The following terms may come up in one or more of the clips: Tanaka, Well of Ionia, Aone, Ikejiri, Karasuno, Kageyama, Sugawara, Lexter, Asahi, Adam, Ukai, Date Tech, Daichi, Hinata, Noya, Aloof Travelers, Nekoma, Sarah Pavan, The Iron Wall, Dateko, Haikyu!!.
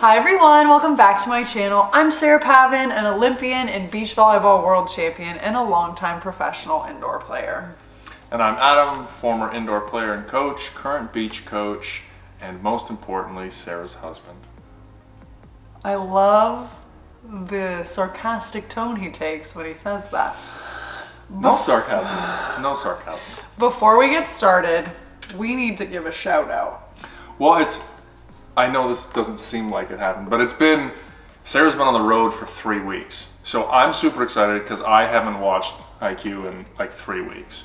Hi everyone, welcome back to my channel. I'm Sarah Pavan, an Olympian and beach volleyball world champion and a longtime professional indoor player. And I'm Adam, former indoor player and coach, current beach coach, and most importantly, Sarah's husband. I love the sarcastic tone he takes when he says that. No sarcasm, no sarcasm. Before we get started, we need to give a shout out. Well, I know this doesn't seem like it happened, but Sarah's been on the road for 3 weeks. So I'm super excited because I haven't watched Haikyu! In like 3 weeks.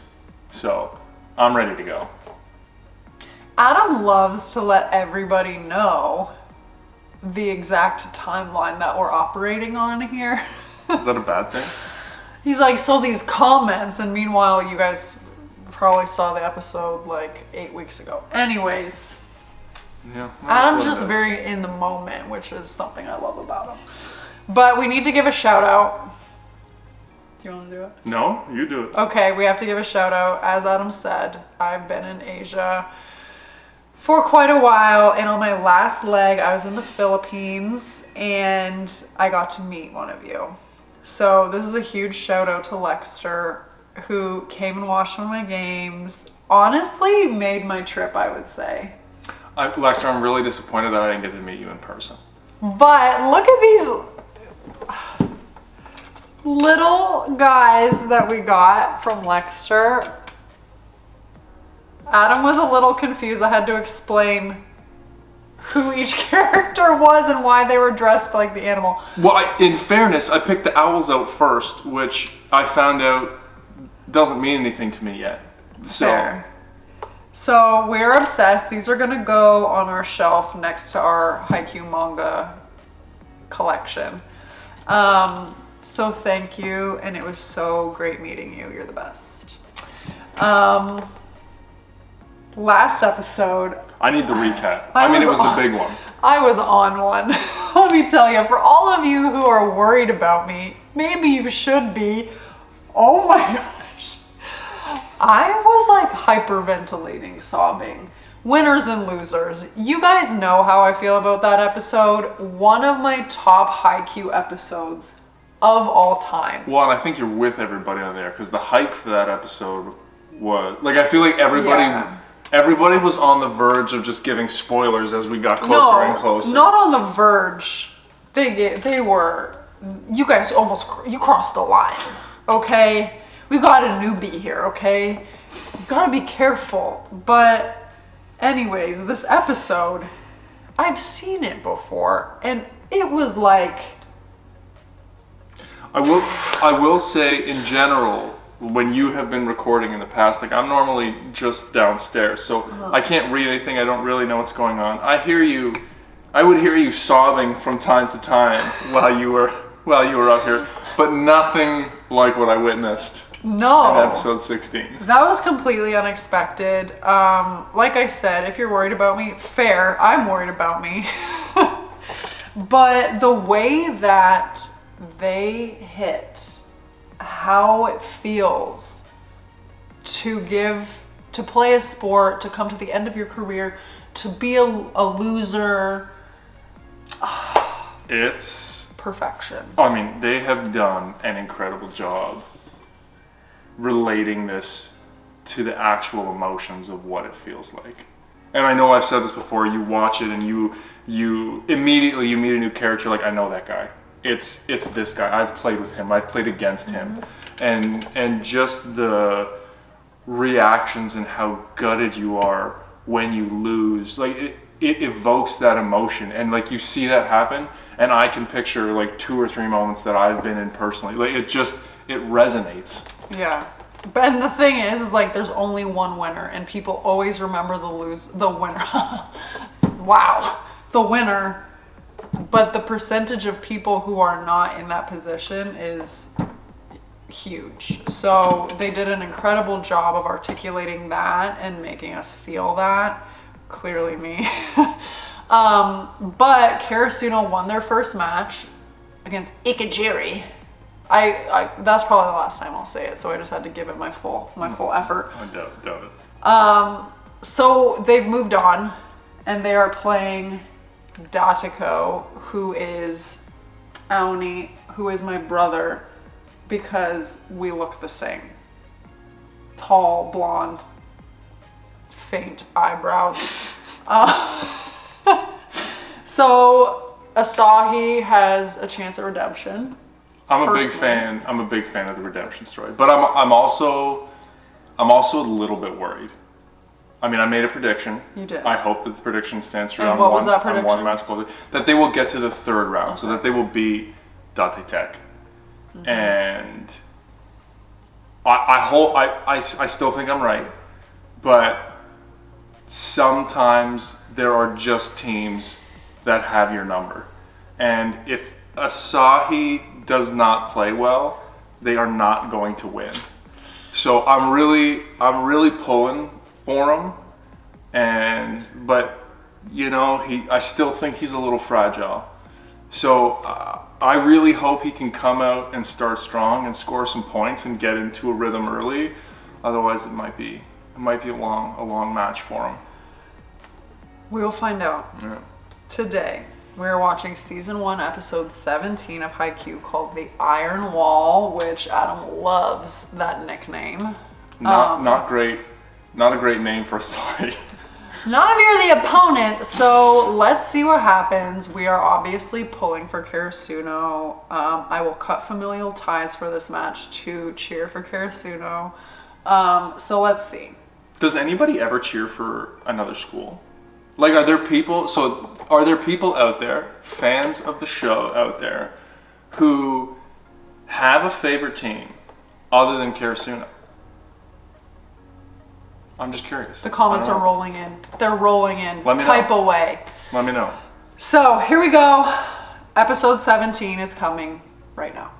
So I'm ready to go. Adam loves to let everybody know the exact timeline that we're operating on here. Is that a bad thing? He's like, so these comments, and meanwhile you guys probably saw the episode like 8 weeks ago. Anyways. Yeah, Adam's just very in the moment, which is something I love about him. But we need to give a shout out. Do you want to do it? No, you do it. Okay, we have to give a shout out. As Adam said, I've been in Asia for quite a while, and on my last leg I was in the Philippines and I got to meet one of you. So this is a huge shout out to Lexter, who came and watched one of my games. Honestly, made my trip, I would say. Lexter, I'm really disappointed that I didn't get to meet you in person. But look at these little guys that we got from Lexter. Adam was a little confused. I had to explain who each character was and why they were dressed like the animal. Well, in fairness, I picked the owls out first, which I found out doesn't mean anything to me yet. So. Fair. So we're obsessed. These are gonna go on our shelf next to our Haikyu manga collection. So thank you, and it was so great meeting you. You're the best. Last episode. I need the recap. I mean, it was the big one. I was on one. Let me tell you, for all of you who are worried about me, maybe you should be. Oh my God. I was like hyperventilating, sobbing. Winners and losers. You guys know how I feel about that episode. One of my top Haikyu! Episodes of all time. Well, and I think you're with everybody on there because the hype for that episode was like, I feel like everybody, everybody was on the verge of just giving spoilers as we got closer and closer. Not on the verge. They were. You guys you crossed the line. Okay. We've got a newbie here, okay? You've got to be careful. But anyways, this episode, I've seen it before, and it was like... I will say, in general, when you have been recording in the past, like I'm normally just downstairs, so I can't read anything. I don't really know what's going on. I hear you. I would hear you sobbing from time to time while you were out here, but nothing like what I witnessed. No. In episode 16. That was completely unexpected. Like I said, if you're worried about me, fair, I'm worried about me. But the way that they hit how it feels to play a sport, to come to the end of your career, to be a loser. It's perfection. I mean, they have done an incredible job relating this to the actual emotions of what it feels like. And I know I've said this before, you watch it and you immediately you meet a new character, like I know that guy. It's this guy. I've played with him. I've played against him. And just the reactions and how gutted you are when you lose. Like it evokes that emotion, and like you see that happen, and I can picture like 2 or 3 moments that I've been in personally. Like it resonates. Yeah, and the thing is like there's only one winner, and people always remember the winner. Wow, the winner. But the percentage of people who are not in that position is huge. So they did an incredible job of articulating that and making us feel that. Clearly me. But Karasuno won their first match against Ikejiri. That's probably the last time I'll say it, so I just had to give it my full effort. I doubt it. So they've moved on, and they are playing Datako, who is Aone, who is my brother, because we look the same. Tall, blonde, faint eyebrows. So Asahi has a chance at redemption. I'm a big fan of the redemption story, but I'm also a little bit worried. I mean, I made a prediction. You did. I hope that the prediction stands true. And what was that prediction? On one match closer, that they will get to the third round, okay, so that they will beat Date Tech. Mm-hmm. And I still think I'm right, but sometimes there are just teams that have your number, and if Asahi does not play well, they are not going to win. So I'm really pulling for him, but you know, I still think he's a little fragile. So I really hope he can come out and start strong and score some points and get into a rhythm early. Otherwise, it might be a long match for him. We will find out. Yeah. Today, we're watching Season 1, Episode 17 of Haikyu!!, called The Iron Wall, which Adam loves that nickname. Not a great name for a side. Not if you're the opponent, so let's see what happens. We are obviously pulling for Karasuno. I will cut familial ties for this match to cheer for Karasuno. So let's see. Does anybody ever cheer for another school? Like, are there people out there, fans of the show out there, who have a favorite team other than Karasuno? I'm just curious. The comments are rolling in. They're rolling in. Type away. Let me know. So here we go. Episode 17 is coming right now.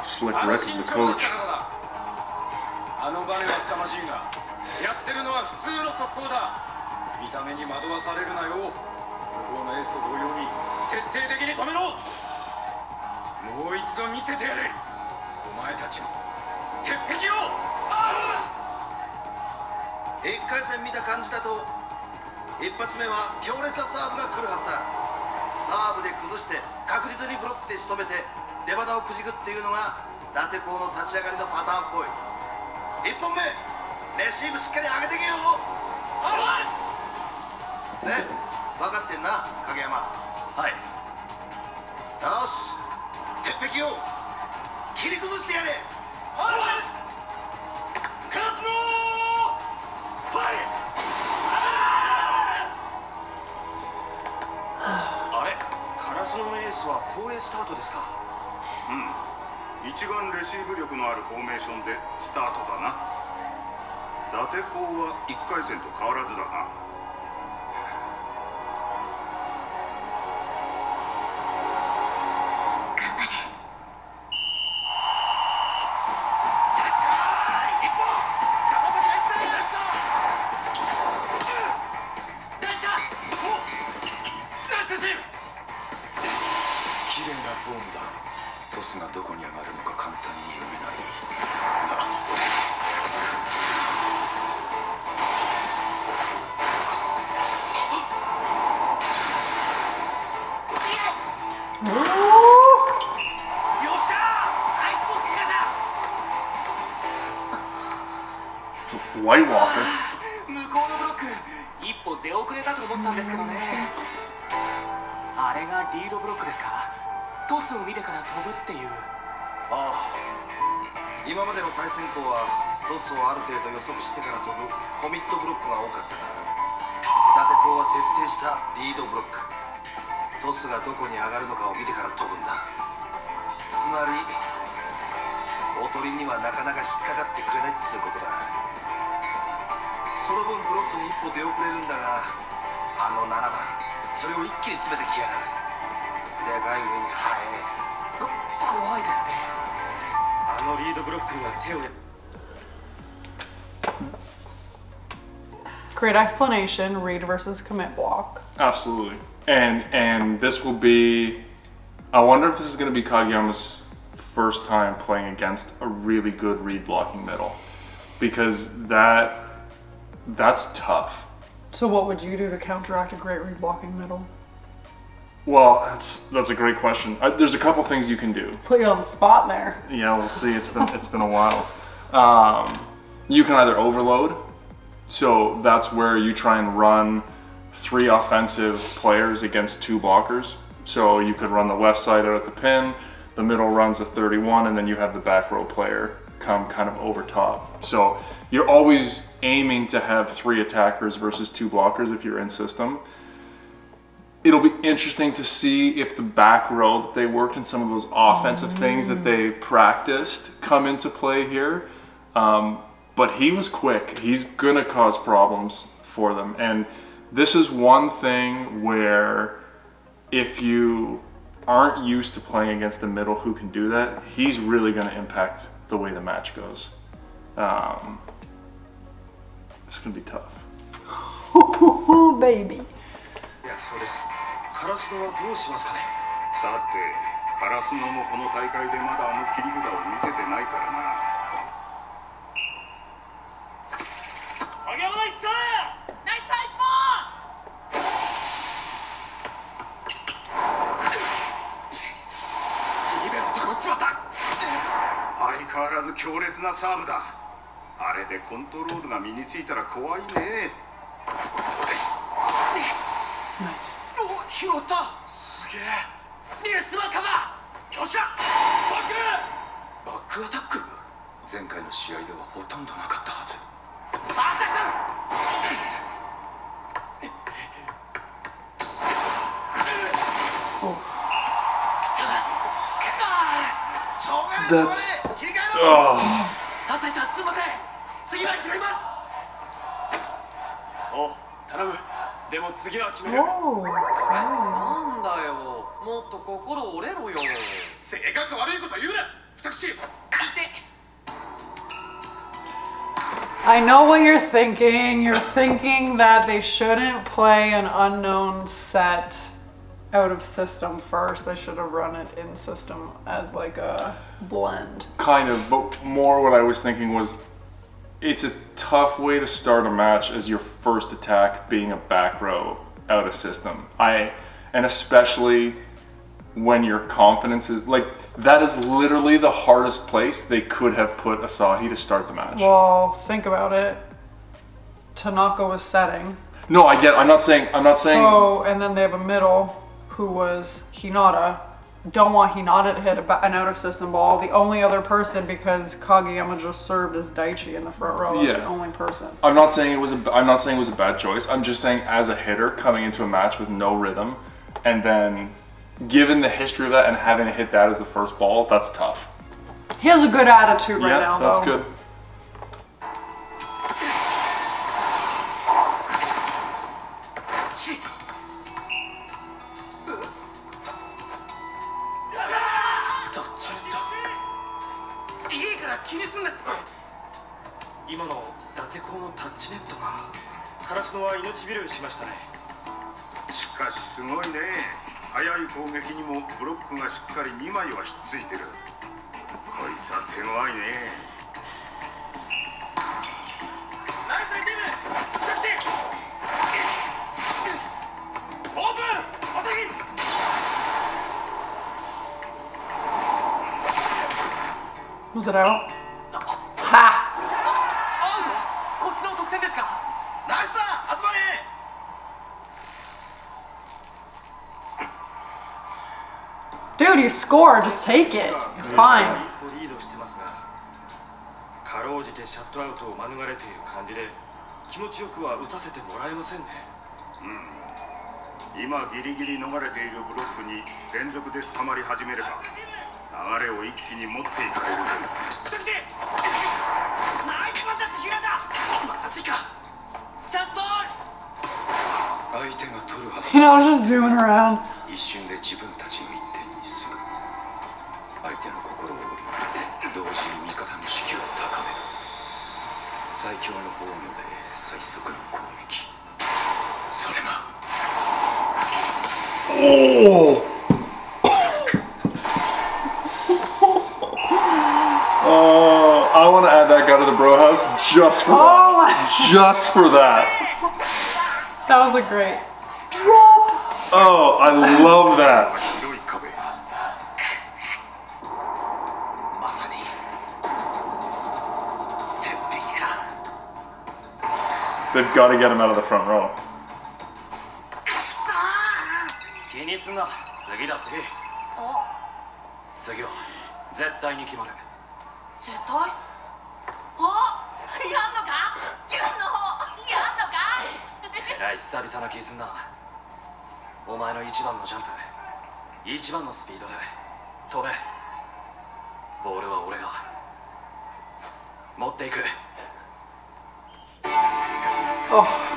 Slick Rick is the coach. It's a White Walker. Great explanation, read versus commit block. Absolutely. And this will be, I wonder if this is going to be Kageyama's first time playing against a really good read blocking middle, because that's tough. So what would you do to counteract a great read blocking middle? Well, that's a great question. There's a couple things you can do. Put you on the spot there. Yeah, we'll see. It's been a while. You can either overload, so that's where you try and run three offensive players against two blockers. So you could run the left side out at the pin, the middle runs a 31, and then you have the back row player come kind of over top. So you're always aiming to have three attackers versus two blockers if you're in system. It'll be interesting to see if the back row that they worked in, some of those offensive things that they practiced, come into play here. But he was quick. He's gonna cause problems for them. And this is one thing where if you aren't used to playing against the middle who can do that, he's really gonna impact the way the match goes. It's gonna be tough. Baby. そうです。カラスノはどうしますかね。さて、カラスノもこの大会でまだあの切り札を見せてないからな。上げまいさー。ナイスサイポー。リベロとこっちまた。相変わらず強烈なサーブだ。あれでコントロールが身についたら怖いね。 Nice. Oh, Hinata! That's... Oh. I know what you're thinking. You're thinking that they shouldn't play an unknown set out of system first. They should have run it in system as like a blend. Kind of, but more what I was thinking was, it's a tough way to start a match as your first attack being a back row out of system. And especially when your confidence is, like, that is literally the hardest place they could have put Asahi to start the match. Well, think about it. Tanaka was setting. No, I get, I'm not saying. So, and then they have a middle who was Hinata. Don't want Hinata to hit an out-of-system ball. The only other person, because Kageyama just served as Daichi in the front row. That's the only person. I'm not saying it was a bad choice. I'm just saying, as a hitter coming into a match with no rhythm, and then given the history of that and having to hit that as the first ball, that's tough. He has a good attitude right now, though. That's good. Was it out? Ha! you score, just take it. It's fine. You know, just zooming around. Oh. I want to add that guy to the bro house just for that. Just for that. That was a great drop. Oh, I love that. They've got to get him out of the front row. Oh,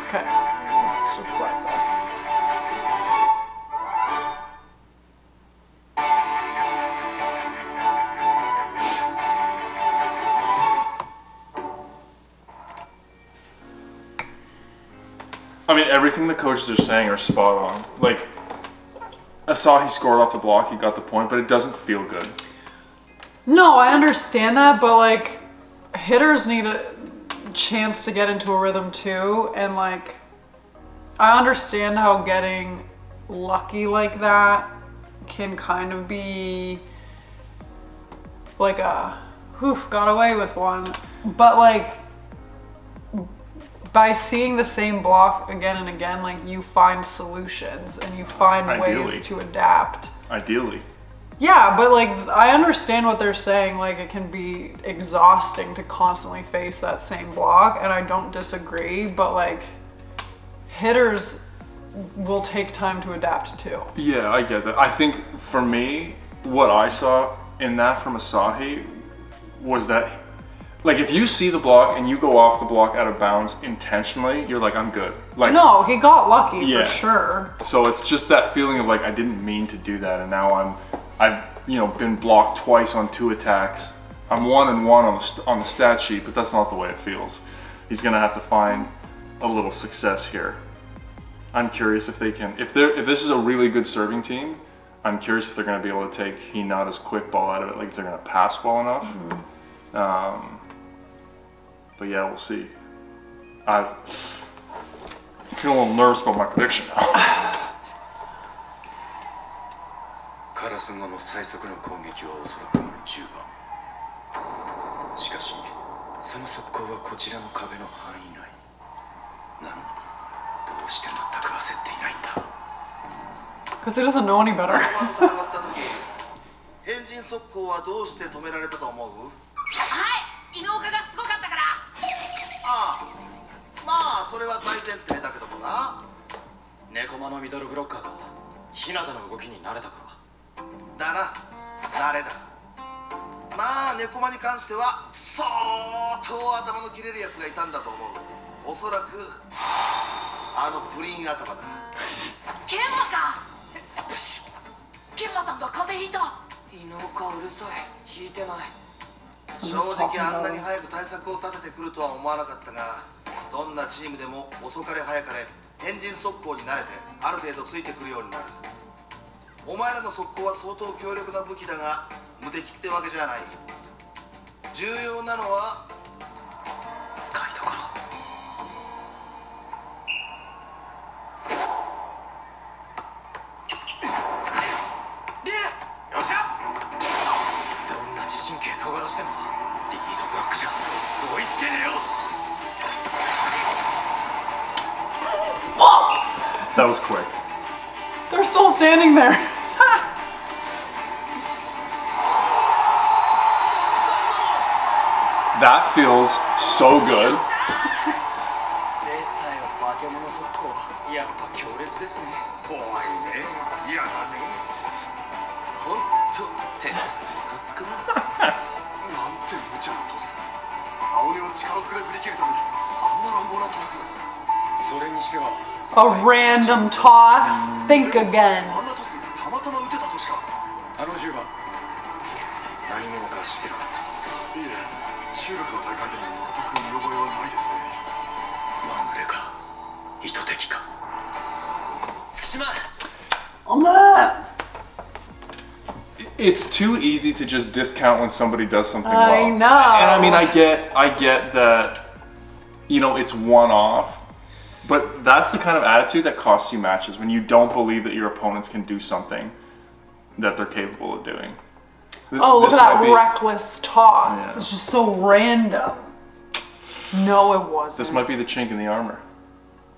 okay. It's just like that. I mean, everything the coaches are saying are spot on. Like, Asahi scored off the block, he got the point, but it doesn't feel good. No, I understand that, but like, hitters need a chance to get into a rhythm too, and like, I understand how getting lucky like that can kind of be like a, whew, got away with one, but like, by seeing the same block again and again, like, you find solutions and you find ways to adapt. Ideally. Yeah, but like, I understand what they're saying. Like, it can be exhausting to constantly face that same block, and I don't disagree, but like, hitters will take time to adapt too. Yeah, I get that. I think for me, what I saw in that from Asahi was that, like, if you see the block and you go off the block out of bounds intentionally, you're like, I'm good. Like, no, he got lucky, yeah, for sure. So it's just that feeling of like, I didn't mean to do that, and now I've you know, been blocked twice on two attacks. I'm 1-1 on the stat sheet, but that's not the way it feels. He's gonna have to find a little success here. I'm curious if they can, if this is a really good serving team, I'm curious if they're gonna be able to take Hinata's quick ball out of it, like if they're gonna pass well enough. Mm-hmm. But yeah, we'll see. I feel a little nervous about my prediction now. Because he doesn't know any better. That was quick. They're still standing there. That feels so good. A random toss? Think again. It's too easy to just discount when somebody does something well. I know. And I mean, I get that, you know, it's one-off. But that's the kind of attitude that costs you matches, when you don't believe that your opponents can do something that they're capable of doing. Oh, look at that reckless toss. Yeah. It's just so random. No, it wasn't. This might be the chink in the armor.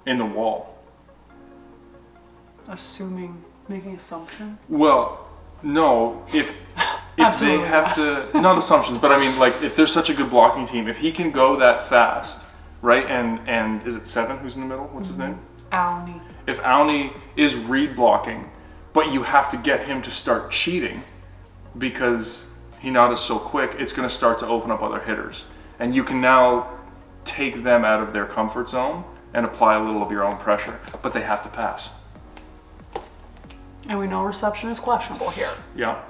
In the wall. Assuming, making assumptions? Well, no, if they have to, not assumptions, but I mean, like, if they're such a good blocking team, if he can go that fast, right? And is it Seven who's in the middle? What's his name? Aone. If Aone is read blocking, but you have to get him to start cheating because Hinata's so quick, it's going to start to open up other hitters. And you can now take them out of their comfort zone and apply a little of your own pressure, but they have to pass. And we know reception is questionable here. Yeah.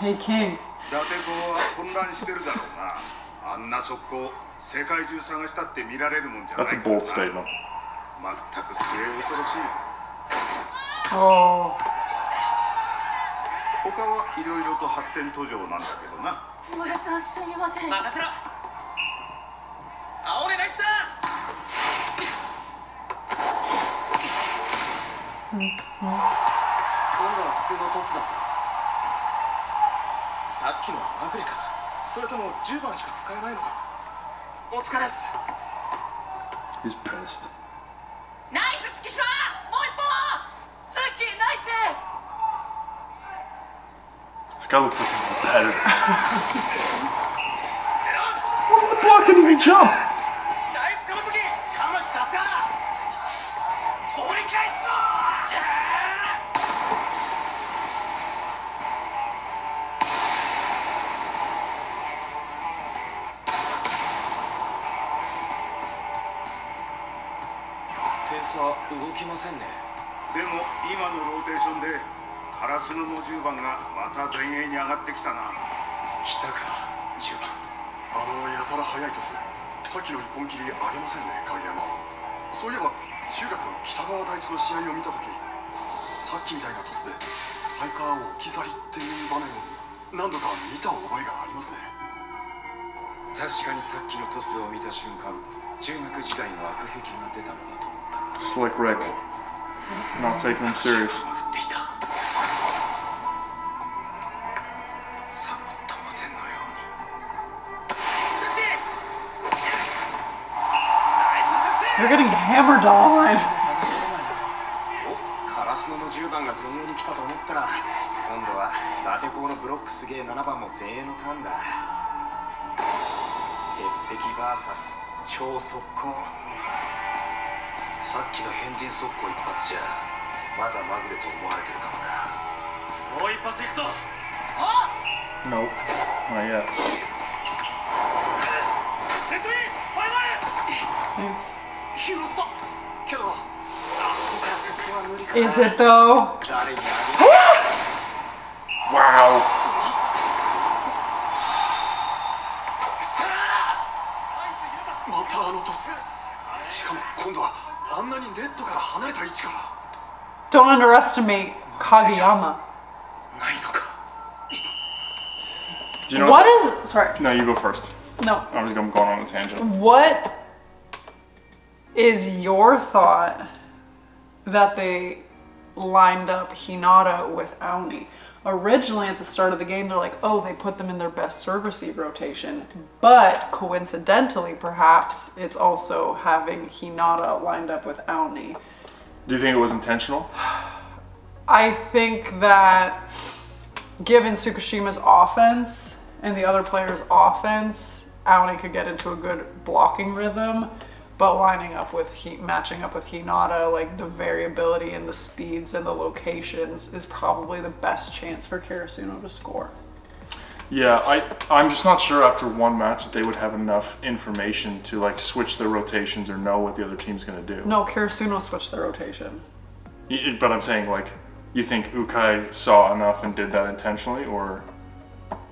Hey, King. That's a bold statement. Oh. He's pissed. This guy looks like he's competitive. What if the block didn't even jump? Slick Rick. Not taking him serious. They're getting hammered on. Nope, not yet. Nice. Is it though? Wow. Don't underestimate Kageyama. Do you know what is? Sorry. No, you go first. No. I was going on a tangent. What is your thought that they lined up Hinata with Aone. Originally at the start of the game, they're like, oh, they put them in their best servicey rotation, but coincidentally perhaps it's also having Hinata lined up with Aone. Do you think it was intentional? I think that given Tsukushima's offense and the other player's offense, Aone could get into a good blocking rhythm, but lining up with, matching up with Hinata, like the variability and the speeds and the locations is probably the best chance for Karasuno to score. Yeah, I'm just not sure after one match that they would have enough information to like switch their rotations or know what the other team's gonna do. No, Karasuno switched their rotation. But I'm saying, like, you think Ukai saw enough and did that intentionally, or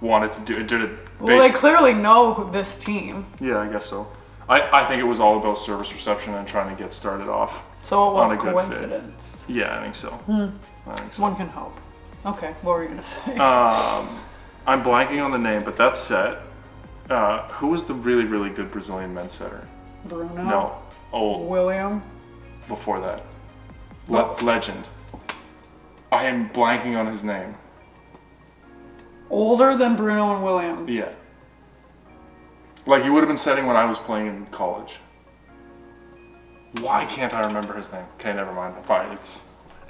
wanted to do it? Did it? Well, they clearly know this team. Yeah, I guess so. I think it was all about service reception and trying to get started off. So it was a coincidence. Yeah, I think so. I think so. One can hope. Okay, what were you gonna say? I'm blanking on the name, but that set. Who was the really, really good Brazilian men's setter? Bruno. No. Old. William. Before that. Legend. I am blanking on his name. Older than Bruno and William. Yeah. Like, he would have been setting when I was playing in college. Why can't I remember his name? Okay, never mind. Fine.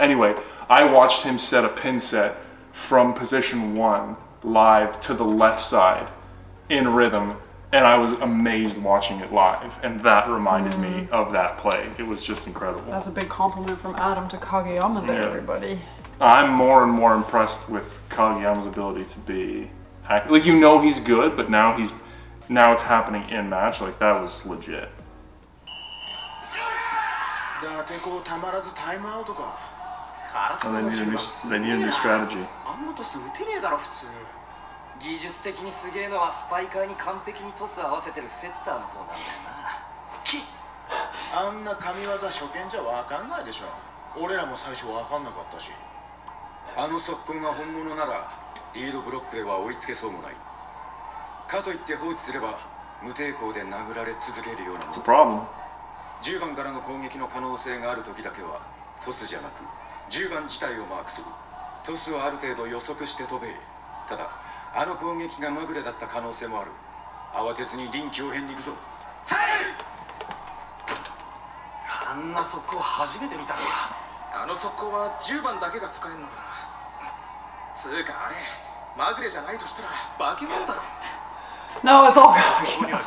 Anyway, I watched him set a pin set from position one live to the left side in rhythm, and I was amazed watching it live, and that reminded me of that play. It was just incredible. That's a big compliment from Adam to Kageyama there, everybody. I'm more and more impressed with Kageyama's ability to be hacked. Like, you know he's good, but now he's... Now it's happening in match, like that was legit. So they need a new strategy. It's a problem. No, it's all wow, simple.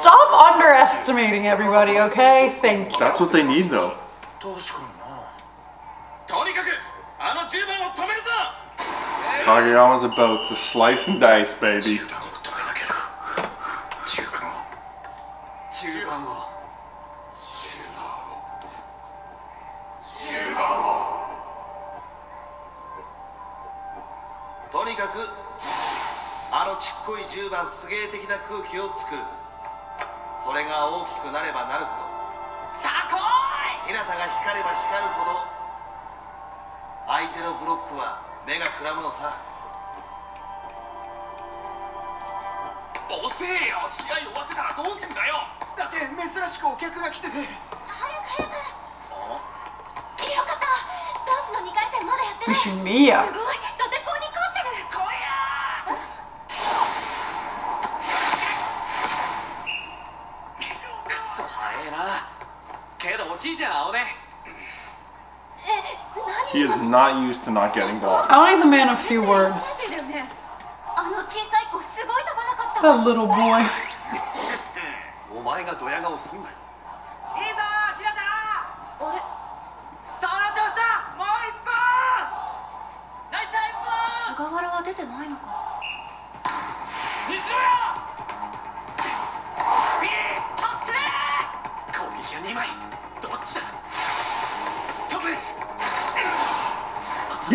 Stop underestimating everybody, okay? Thank you. That's what they need, though. Kageyama's about to slice and dice, baby. Mishimiya. He is not used to not getting blocked. Aone's a man of few words. That little boy.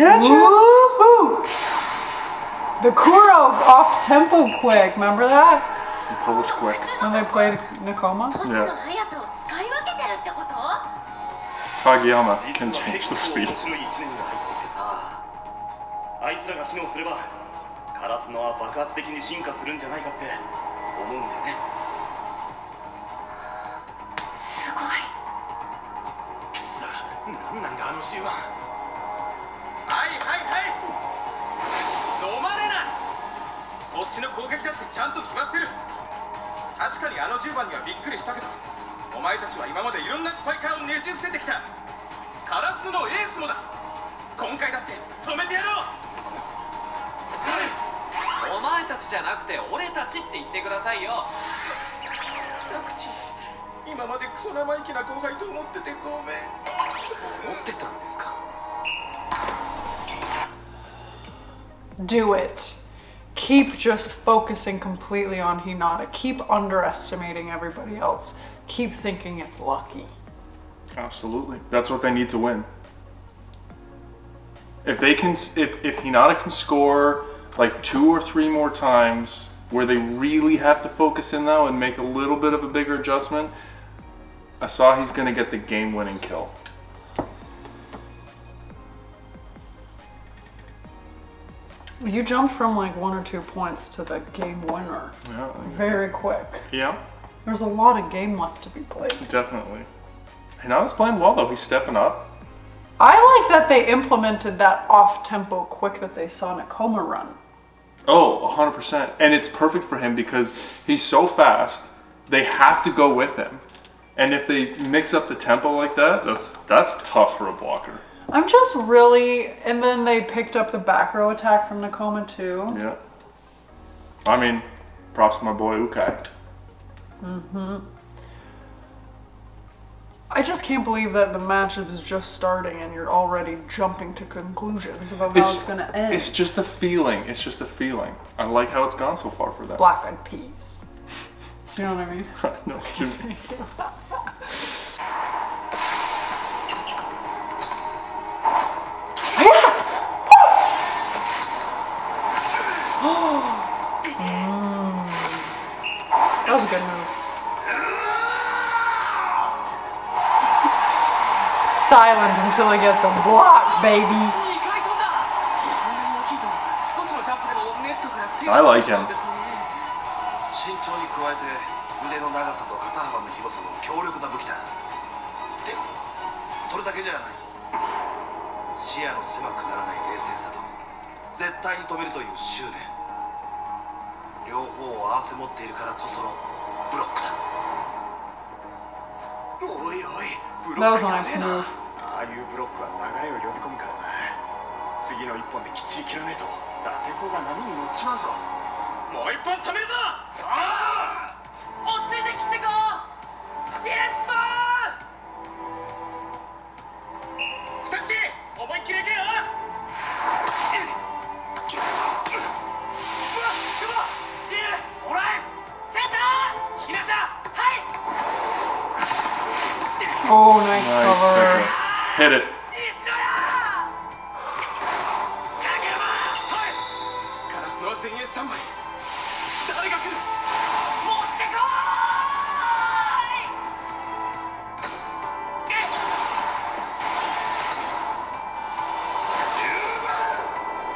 Get you! Woo-hoo. The Kuro off-tempo quick, remember that? It was quick. When they played Nekoma? Yeah. Kageyama can change the speed. Do it. Keep just focusing completely on Hinata. Keep underestimating everybody else. Keep thinking it's lucky. Absolutely. That's what they need to win. If they can, if Hinata can score like 2 or 3 more times where they really have to focus in now and make a little bit of a bigger adjustment, Asahi's gonna get the game-winning kill. You jumped from like 1 or 2 points to the game winner. Yeah, very quick. Yeah. There's a lot of game left to be played. Definitely. Hinata's playing well though, he's stepping up. I like that they implemented that off-tempo quick that they saw in a Nekoma run. Oh, 100%. And it's perfect for him because he's so fast, they have to go with him. And if they mix up the tempo like that, that's tough for a blocker. I'm just really, and then they picked up the back row attack from Nekoma too. Yeah. I mean, props to my boy Ukai. Mm-hmm. I just can't believe that the match is just starting and you're already jumping to conclusions about how it's gonna end. It's just a feeling. It's just a feeling. I like how it's gone so far for that. Black Eyed Peas. Do you know what I mean? I know what you mean. That was a good move. Silent until he gets a block, baby. I like him. That was a nice move. Oh, nice cover. Hit it.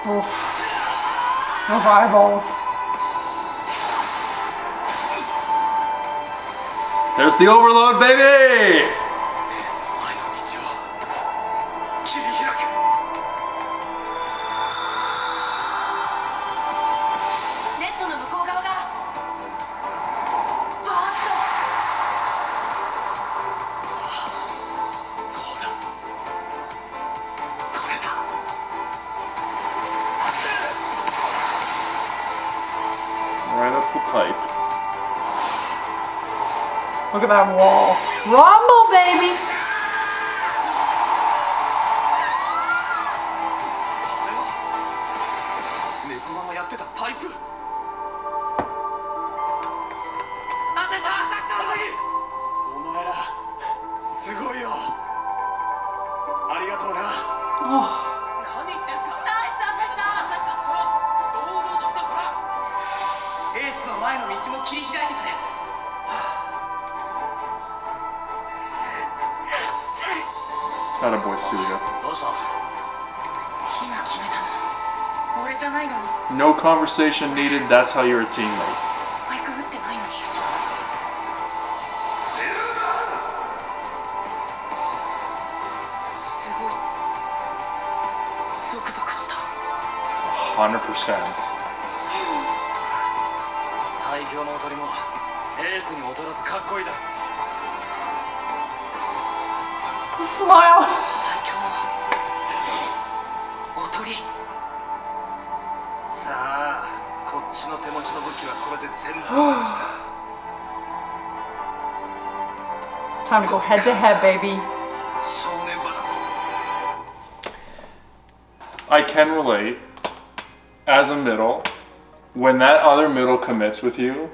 Oof. No eyeballs. There's the overload, baby! Look at that wall. Rumble, baby! Oh. Attaboy, Suga. No conversation needed, that's how you're a teammate. Smile. Time to go head to head, baby. I can relate. As a middle, when that other middle commits with you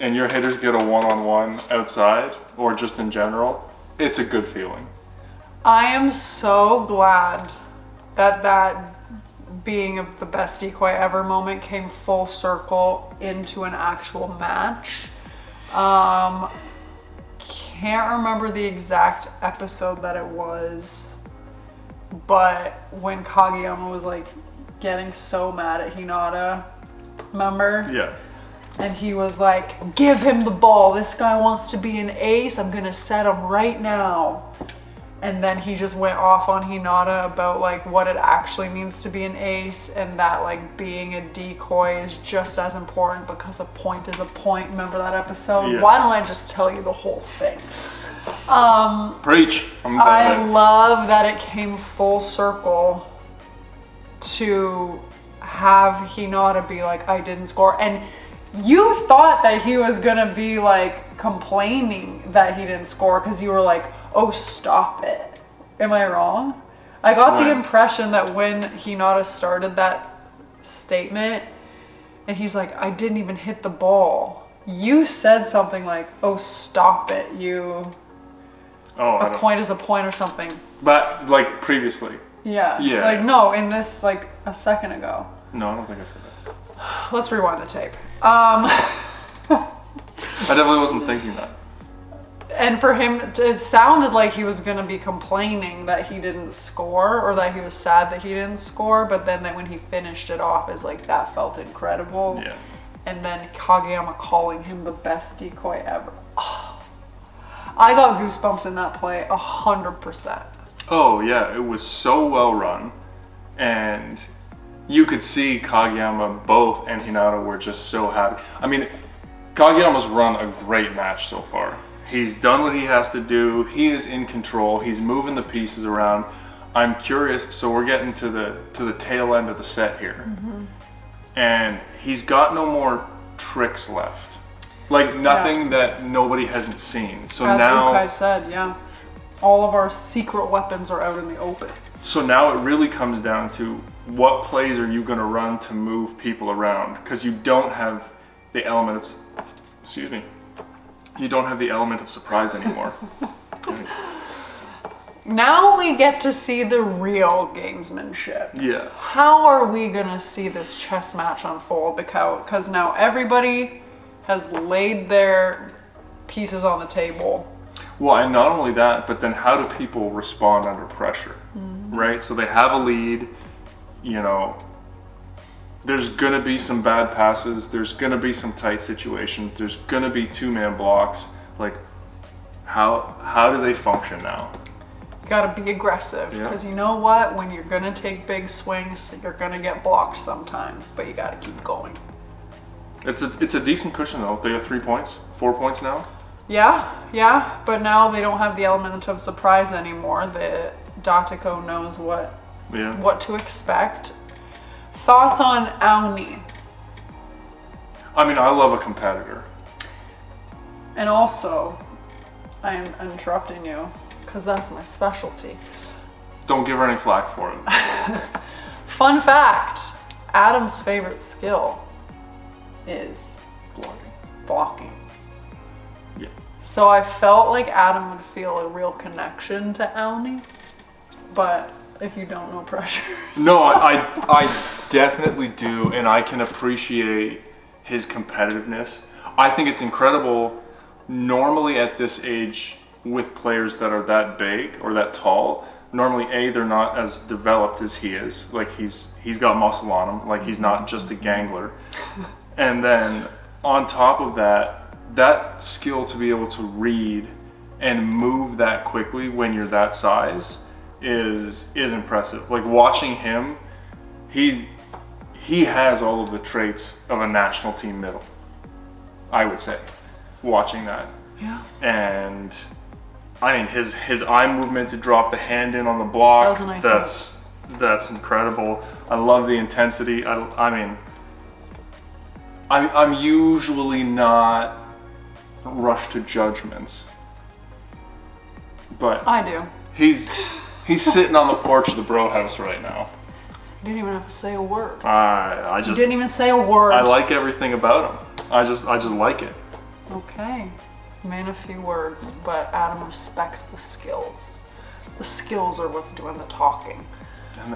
and your hitters get a one-on-one outside or just in general, it's a good feeling. I am so glad that being of the best decoy ever moment came full circle into an actual match. Can't remember the exact episode that it was, but when Kageyama was like, getting so mad at Hinata, remember? Yeah. And he was like, give him the ball. This guy wants to be an ace. I'm gonna set him right now. And then he just went off on Hinata about like what it actually means to be an ace and that like being a decoy is just as important because a point is a point. Remember that episode? Yeah. Why don't I just tell you the whole thing? Preach. I love that it came full circle to have Hinata be like, I didn't score. And you thought that he was gonna be like complaining that he didn't score because you were like, oh, stop it. Am I wrong? I got the impression that when Hinata started that statement and he's like, I didn't even hit the ball, you said something like, oh, stop it, you. Oh, a point is a point or something. But like previously. Yeah. Yeah. Like, no, in this, like, a second ago. No, I don't think I said that. Let's rewind the tape. I definitely wasn't thinking that. And for him, it sounded like he was going to be complaining that he didn't score or that he was sad that he didn't score. But then when he finished it off, is like, that felt incredible. Yeah. And then Kageyama calling him the best decoy ever. Oh, I got goosebumps in that play 100%. Oh yeah, it was so well run, and you could see Kageyama both and Hinata were just so happy. I mean, Kageyama's run a great match so far. He's done what he has to do, he is in control, he's moving the pieces around. I'm curious, so we're getting to the tail end of the set here. And he's got no more tricks left. Like nothing that nobody hasn't seen. So as now Ukai said, all of our secret weapons are out in the open. So now it really comes down to what plays are you going to run to move people around, because you don't have the element of, excuse me, you don't have the element of surprise anymore. Now we get to see the real gamesmanship. Yeah. How are we going to see this chess match unfold? Because now everybody has laid their pieces on the table. Well, and not only that, but then how do people respond under pressure, right? So they have a lead, you know, there's going to be some bad passes, there's going to be some tight situations, there's going to be two-man blocks. Like, how do they function now? You got to be aggressive, because you know what? When you're going to take big swings, you're going to get blocked sometimes, but you got to keep going. It's a decent cushion, though. They have 3 points, 4 points now. Yeah, but now they don't have the element of surprise anymore. The Dateko knows what to expect. Thoughts on Aone? I mean, I love a competitor. And also, I am interrupting you because that's my specialty. Don't give her any flack for it. Fun fact, Adam's favorite skill is blocking. So I felt like Adam would feel a real connection to Aone, but if you don't, no pressure. No, I definitely do, and I can appreciate his competitiveness. I think it's incredible. Normally at this age with players that are that big or that tall, normally A, they're not as developed as he is. Like he's got muscle on him, like he's not just a gangler. And then on top of that, that skill to be able to read and move that quickly when you're that size is impressive. Like watching him, he has all of the traits of a national team middle, I would say, watching that. Yeah. And I mean, his eye movement to drop the hand in on the block, that was a nice that's incredible. I love the intensity. I mean, I'm usually not rushed to judgments, but I do. He's sitting on the porch of the bro house right now. You didn't even have to say a word. I just, you didn't even say a word. I like everything about him. I just like it. Okay, man, a few words, but Adam respects the skills. The skills are what's doing the talking.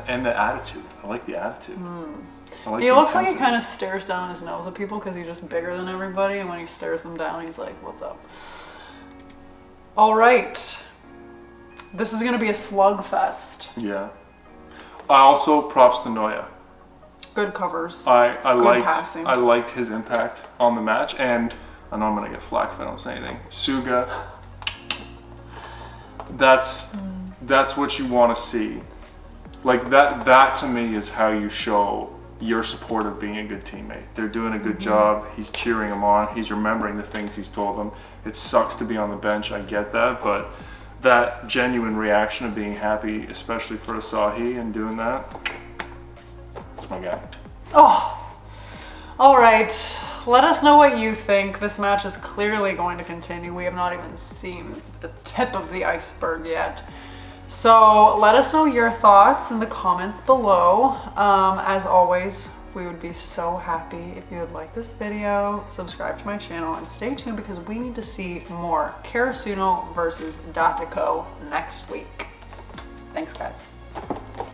And the attitude. I like the attitude. Mm. I like he looks intensity. Like he kind of stares down his nose at people because he's just bigger than everybody, and when he stares them down, he's like, what's up? All right. This is going to be a slugfest. Yeah. I also props to Noya. Good covers. I liked his impact on the match, and I know I'm going to get flack if I don't say anything. Suga, that's what you want to see. Like that to me is how you show your support of being a good teammate. They're doing a good job. He's cheering them on. He's remembering the things he's told them. It sucks to be on the bench. I get that, but that genuine reaction of being happy, especially for Asahi and doing that, that's my guy. Oh, all right. Let us know what you think. This match is clearly going to continue. We have not even seen the tip of the iceberg yet. So let us know your thoughts in the comments below. As always, we would be so happy if you would like this video, subscribe to my channel, and stay tuned because we need to see more Karasuno versus Date Tech next week. Thanks, guys.